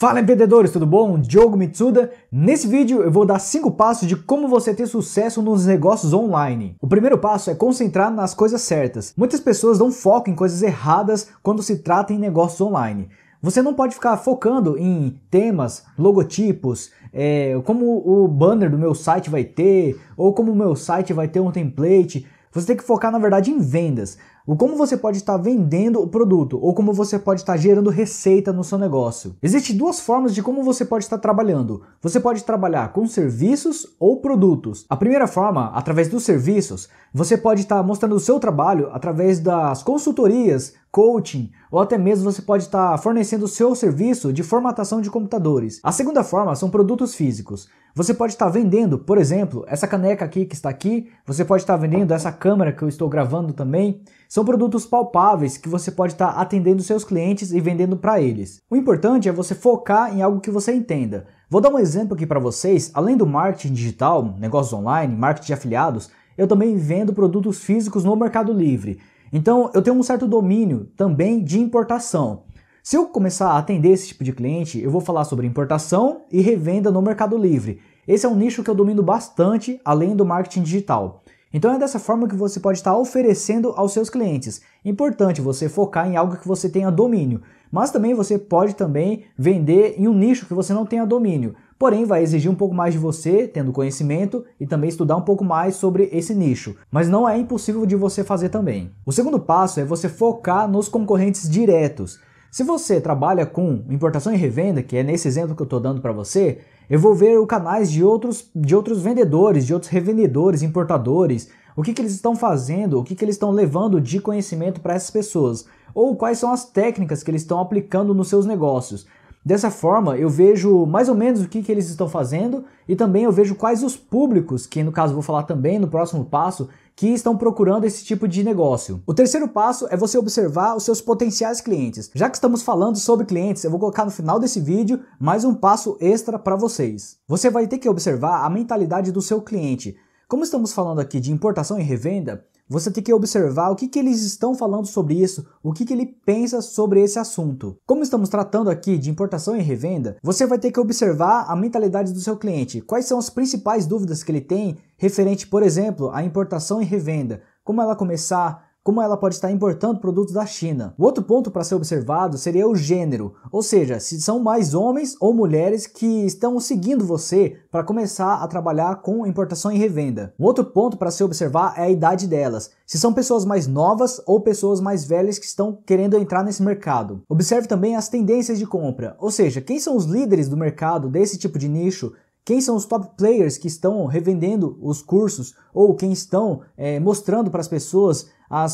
Fala empreendedores, tudo bom? Diogo Mitsuda. Nesse vídeo eu vou dar 5 passos de como você ter sucesso nos negócios online. O primeiro passo é concentrar nas coisas certas. Muitas pessoas dão foco em coisas erradas quando se trata em negócios online. Você não pode ficar focando em temas, logotipos, como o banner do meu site vai ter, ou como o meu site vai ter um template. Você tem que focar, na verdade, em vendas. O como você pode estar vendendo o produto, ou como você pode estar gerando receita no seu negócio. Existem duas formas de como você pode estar trabalhando. Você pode trabalhar com serviços ou produtos. A primeira forma, através dos serviços, você pode estar mostrando o seu trabalho através das consultorias, coaching, ou até mesmo você pode estar fornecendo o seu serviço de formatação de computadores. A segunda forma são produtos físicos. Você pode estar vendendo, por exemplo, essa caneca aqui que está aqui, você pode estar vendendo essa câmera que eu estou gravando também. São produtos palpáveis que você pode estar atendendo seus clientes e vendendo para eles. O importante é você focar em algo que você entenda. Vou dar um exemplo aqui para vocês. Além do marketing digital, negócios online, marketing de afiliados, eu também vendo produtos físicos no Mercado Livre. Então, eu tenho um certo domínio também de importação. Se eu começar a atender esse tipo de cliente, eu vou falar sobre importação e revenda no Mercado Livre. Esse é um nicho que eu domino bastante, além do marketing digital. Então é dessa forma que você pode estar oferecendo aos seus clientes. Importante você focar em algo que você tenha domínio, mas também você pode também vender em um nicho que você não tenha domínio. Porém, vai exigir um pouco mais de você, tendo conhecimento e também estudar um pouco mais sobre esse nicho. Mas não é impossível de você fazer também. O segundo passo é você focar nos concorrentes diretos. Se você trabalha com importação e revenda, que é nesse exemplo que eu estou dando para você, eu vou ver os canais de outros vendedores, de outros revendedores, importadores, o que eles estão fazendo, o que eles estão levando de conhecimento para essas pessoas, ou quais são as técnicas que eles estão aplicando nos seus negócios. Dessa forma, eu vejo mais ou menos o que eles estão fazendo e também eu vejo quais os públicos, que no caso vou falar também no próximo passo, que estão procurando esse tipo de negócio. O terceiro passo é você observar os seus potenciais clientes. Já que estamos falando sobre clientes, eu vou colocar no final desse vídeo mais um passo extra para vocês. Você vai ter que observar a mentalidade do seu cliente. Como estamos falando aqui de importação e revenda, você tem que observar o que eles estão falando sobre isso, o que ele pensa sobre esse assunto. Como estamos tratando aqui de importação e revenda, você vai ter que observar a mentalidade do seu cliente. Quais são as principais dúvidas que ele tem referente, por exemplo, à importação e revenda? Como ela começar? Como ela pode estar importando produtos da China. O outro ponto para ser observado seria o gênero, ou seja, se são mais homens ou mulheres que estão seguindo você para começar a trabalhar com importação e revenda. O outro ponto para se observar é a idade delas, se são pessoas mais novas ou pessoas mais velhas que estão querendo entrar nesse mercado. Observe também as tendências de compra, ou seja, quem são os líderes do mercado desse tipo de nicho, quem são os top players que estão revendendo os cursos ou quem estão mostrando para as pessoas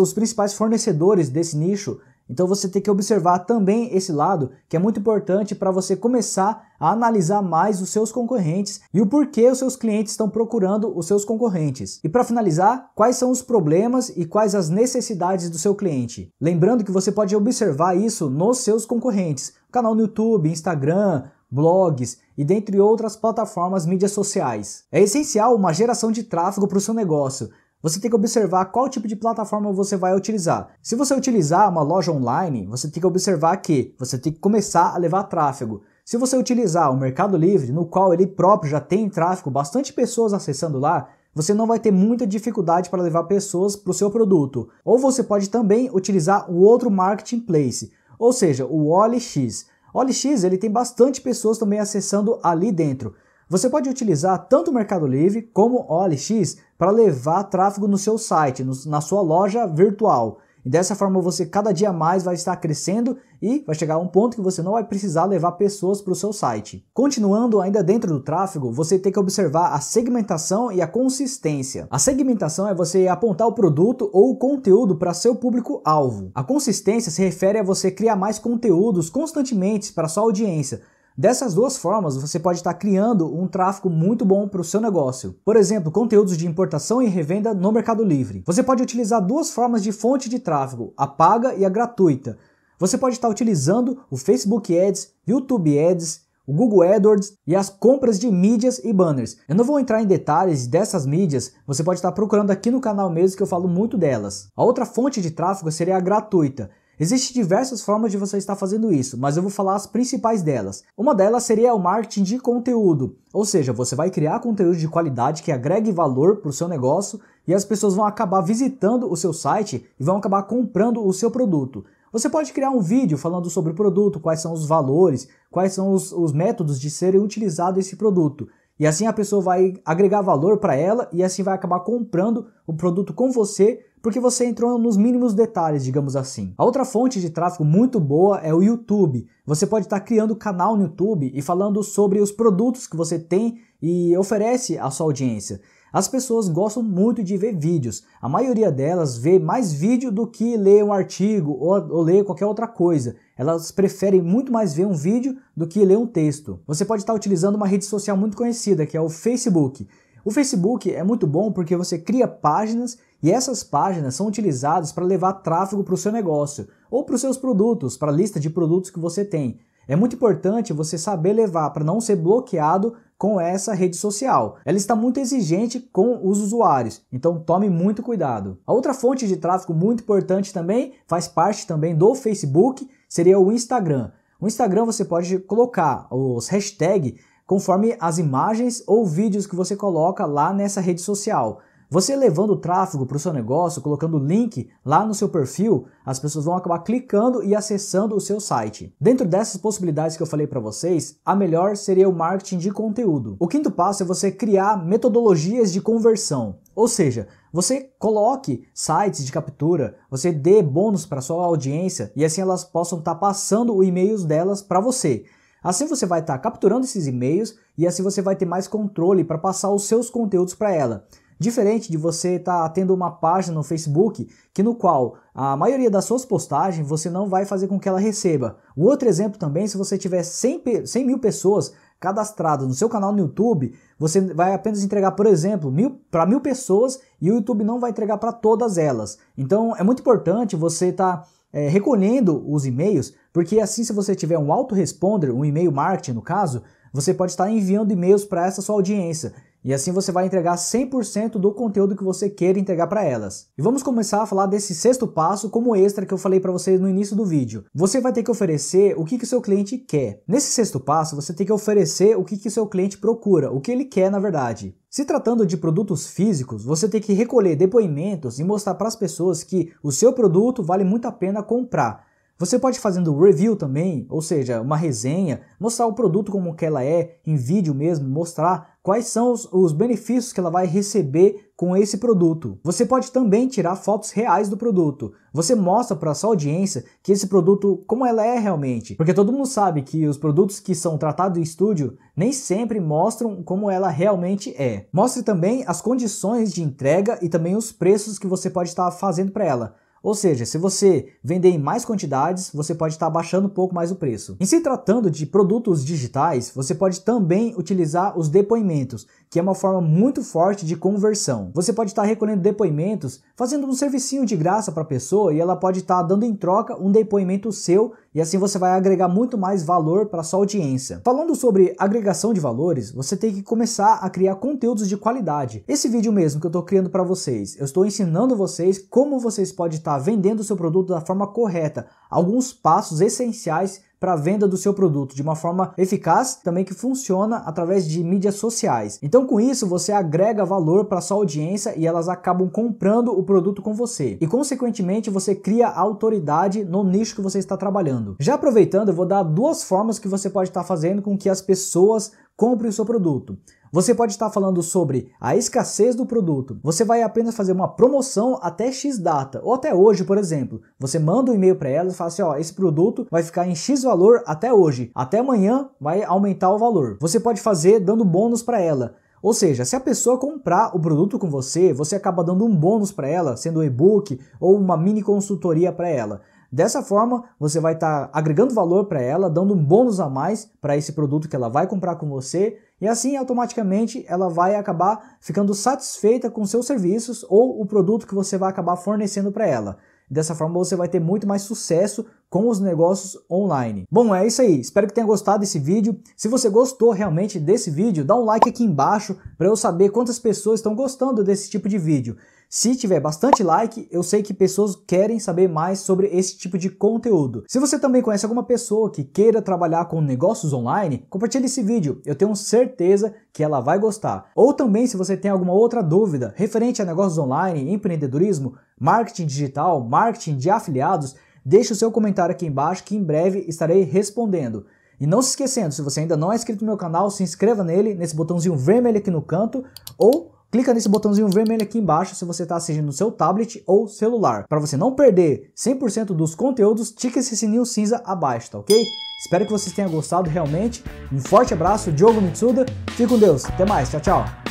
os principais fornecedores desse nicho. Então você tem que observar também esse lado, que é muito importante para você começar a analisar mais os seus concorrentes e o porquê os seus clientes estão procurando os seus concorrentes. E para finalizar, quais são os problemas e quais as necessidades do seu cliente. Lembrando que você pode observar isso nos seus concorrentes, canal no YouTube, Instagram, blogs e dentre outras plataformas mídias sociais. É essencial uma geração de tráfego para o seu negócio. Você tem que observar qual tipo de plataforma você vai utilizar. Se você utilizar uma loja online, você tem que observar que você tem que começar a levar tráfego. Se você utilizar o Mercado Livre, no qual ele próprio já tem tráfego, bastante pessoas acessando lá, você não vai ter muita dificuldade para levar pessoas para o seu produto. Ou você pode também utilizar o outro marketplace, ou seja, o OLX. O OLX ele tem bastante pessoas também acessando ali dentro. Você pode utilizar tanto o Mercado Livre como o OLX para levar tráfego no seu site, na sua loja virtual. E dessa forma você cada dia mais vai estar crescendo e vai chegar a um ponto que você não vai precisar levar pessoas para o seu site. Continuando ainda dentro do tráfego, você tem que observar a segmentação e a consistência. A segmentação é você apontar o produto ou o conteúdo para seu público-alvo. A consistência se refere a você criar mais conteúdos constantemente para sua audiência. Dessas duas formas, você pode estar criando um tráfego muito bom para o seu negócio. Por exemplo, conteúdos de importação e revenda no Mercado Livre. Você pode utilizar duas formas de fonte de tráfego, a paga e a gratuita. Você pode estar utilizando o Facebook Ads, YouTube Ads, o Google AdWords e as compras de mídias e banners. Eu não vou entrar em detalhes dessas mídias, você pode estar procurando aqui no canal mesmo que eu falo muito delas. A outra fonte de tráfego seria a gratuita. Existem diversas formas de você estar fazendo isso, mas eu vou falar as principais delas. Uma delas seria o marketing de conteúdo, ou seja, você vai criar conteúdo de qualidade que agregue valor para o seu negócio e as pessoas vão acabar visitando o seu site e vão acabar comprando o seu produto. Você pode criar um vídeo falando sobre o produto, quais são os valores, quais são os métodos de serem utilizado esse produto. E assim a pessoa vai agregar valor para ela e assim vai acabar comprando o produto com você, porque você entrou nos mínimos detalhes, digamos assim. A outra fonte de tráfego muito boa é o YouTube. Você pode estar criando canal no YouTube e falando sobre os produtos que você tem e oferece à sua audiência. As pessoas gostam muito de ver vídeos. A maioria delas vê mais vídeo do que ler um artigo ou ler qualquer outra coisa. Elas preferem muito mais ver um vídeo do que ler um texto. Você pode estar utilizando uma rede social muito conhecida, que é o Facebook. O Facebook é muito bom porque você cria páginas e essas páginas são utilizadas para levar tráfego para o seu negócio ou para os seus produtos, para a lista de produtos que você tem. É muito importante você saber levar para não ser bloqueado com essa rede social. Ela está muito exigente com os usuários, então tome muito cuidado. A outra fonte de tráfego muito importante também, faz parte também do Facebook, seria o Instagram. No Instagram você pode colocar os hashtags conforme as imagens ou vídeos que você coloca lá nessa rede social. Você levando o tráfego para o seu negócio, colocando o link lá no seu perfil, as pessoas vão acabar clicando e acessando o seu site. Dentro dessas possibilidades que eu falei para vocês, a melhor seria o marketing de conteúdo. O quinto passo é você criar metodologias de conversão. Ou seja, você coloque sites de captura, você dê bônus para sua audiência e assim elas possam estar passando os e-mails delas para você. Assim você vai estar capturando esses e-mails e assim você vai ter mais controle para passar os seus conteúdos para ela. Diferente de você estar tendo uma página no Facebook que no qual a maioria das suas postagens você não vai fazer com que ela receba. O outro exemplo também, se você tiver 100 mil pessoas cadastradas no seu canal no YouTube, você vai apenas entregar, por exemplo, para 1000 pessoas e o YouTube não vai entregar para todas elas. Então é muito importante você estar recolhendo os e-mails, porque assim se você tiver um autoresponder, um e-mail marketing no caso, você pode estar enviando e-mails para essa sua audiência. E assim você vai entregar 100% do conteúdo que você queira entregar para elas. E vamos começar a falar desse sexto passo como extra que eu falei para vocês no início do vídeo. Você vai ter que oferecer o que o seu cliente quer. Nesse sexto passo, você tem que oferecer o que o seu cliente procura, o que ele quer na verdade. Se tratando de produtos físicos, você tem que recolher depoimentos e mostrar para as pessoas que o seu produto vale muito a pena comprar. Você pode fazendo review também, ou seja, uma resenha, mostrar o produto como que ela é, em vídeo mesmo, mostrar quais são os benefícios que ela vai receber com esse produto. Você pode também tirar fotos reais do produto. Você mostra para sua audiência que esse produto, como ela é realmente. Porque todo mundo sabe que os produtos que são tratados em estúdio nem sempre mostram como ela realmente é. Mostre também as condições de entrega e também os preços que você pode estar fazendo para ela. Ou seja, se você vender em mais quantidades, você pode estar abaixando um pouco mais o preço. Em se tratando de produtos digitais, você pode também utilizar os depoimentos, que é uma forma muito forte de conversão. Você pode estar recolhendo depoimentos, fazendo um servicinho de graça para a pessoa e ela pode estar dando em troca um depoimento seu e assim você vai agregar muito mais valor para sua audiência. Falando sobre agregação de valores, você tem que começar a criar conteúdos de qualidade. Esse vídeo mesmo que eu estou criando para vocês, eu estou ensinando vocês como vocês podem estar vendendo o seu produto da forma correta, alguns passos essenciais para a venda do seu produto de uma forma eficaz, também que funciona através de mídias sociais. Então com isso você agrega valor para sua audiência e elas acabam comprando o produto com você. E consequentemente você cria autoridade no nicho que você está trabalhando. Já aproveitando, eu vou dar duas formas que você pode estar fazendo com que as pessoas comprem o seu produto. Você pode estar falando sobre a escassez do produto. Você vai apenas fazer uma promoção até X data, ou até hoje, por exemplo. Você manda um e-mail para ela e fala assim, ó, esse produto vai ficar em X valor até hoje. Até amanhã vai aumentar o valor. Você pode fazer dando bônus para ela. Ou seja, se a pessoa comprar o produto com você, você acaba dando um bônus para ela, sendo um e-book ou uma mini consultoria para ela. Dessa forma, você vai estar agregando valor para ela, dando um bônus a mais para esse produto que ela vai comprar com você. E assim, automaticamente, ela vai acabar ficando satisfeita com seus serviços ou o produto que você vai acabar fornecendo para ela. Dessa forma, você vai ter muito mais sucesso com os negócios online. Bom, é isso aí. Espero que tenha gostado desse vídeo. Se você gostou realmente desse vídeo, dá um like aqui embaixo para eu saber quantas pessoas estão gostando desse tipo de vídeo. Se tiver bastante like, eu sei que pessoas querem saber mais sobre esse tipo de conteúdo. Se você também conhece alguma pessoa que queira trabalhar com negócios online, compartilhe esse vídeo, eu tenho certeza que ela vai gostar. Ou também, se você tem alguma outra dúvida referente a negócios online, empreendedorismo, marketing digital, marketing de afiliados, deixe o seu comentário aqui embaixo que em breve estarei respondendo. E não se esquecendo, se você ainda não é inscrito no meu canal, se inscreva nele, nesse botãozinho vermelho aqui no canto, ou clica nesse botãozinho vermelho aqui embaixo se você está assistindo no seu tablet ou celular. Para você não perder 100% dos conteúdos, tique esse sininho cinza abaixo, tá ok? Espero que vocês tenham gostado realmente. Um forte abraço, Diogo Mitsuda, fique com Deus, até mais, tchau, tchau!